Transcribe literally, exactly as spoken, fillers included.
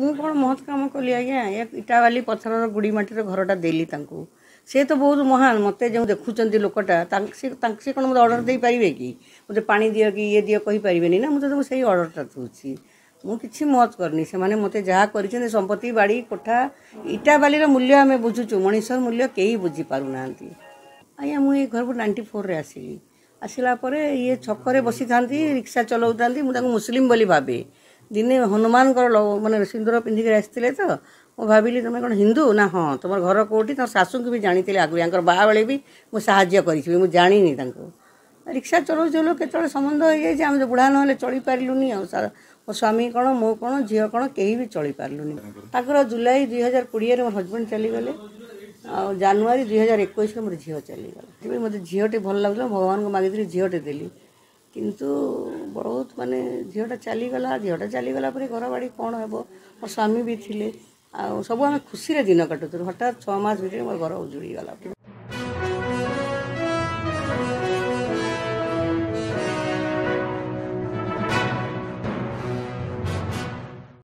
मु कौन महत कम कली आज्ञा या इटा बाली पथर गुड़ी मटीर घरटा देली सी तो बहुत महान मत जो देखुं लोकटा से कौन मतलब अर्डर दे पारे कि मतलब पा दि कि ये दि कहींपारे ना मुझे तुमको सही अर्डरटा दूसरी मुझे महत करनी से मत जहाँ कर संपत्ति बाड़ी कोठा इटा बालीर मूल्य आम बुझुचु मनुष्य मूल्य कहीं बुझीपारना आज्ञा मुझे घर को नाइंटी फोर रे आसली आसला ये छकरे बसी था रिक्सा चलाऊ था मुझे मुसलिम बोली भावे दिने हनुमान मानने सिंदूर पिंधिक आसते तो मुझे भाविली तुम कौन हिंदू ना हाँ तुम घर कौटी तुम सासू को भी जानी आगे या बाहर भी मुझे साहय करी मुझे जानी रिक्सा चलाऊ चलू के संबंध हो जाए आम तो बुढ़ा ना चली पारूनी मो स्वामी कौन मो कौन झील कौन कहीं भी चली पारूनी जुलाई दुई हजार कोड़े मो हजबैंड चलीगले आ जानुरी दुई हजार एक मोर झील चलीगला मतलब झीटे भल लगुला भगवान को मागिदी झीटे देली किंतु बहुत माने झीटा चलीगला झीटा चलीगला घर बाड़ी कौन हे मोर स्वामी भी थिले आ सब आम खुशी रे दिन काटुथुलु हठात छह मास भीतर मोर घर उजुड़ी गला।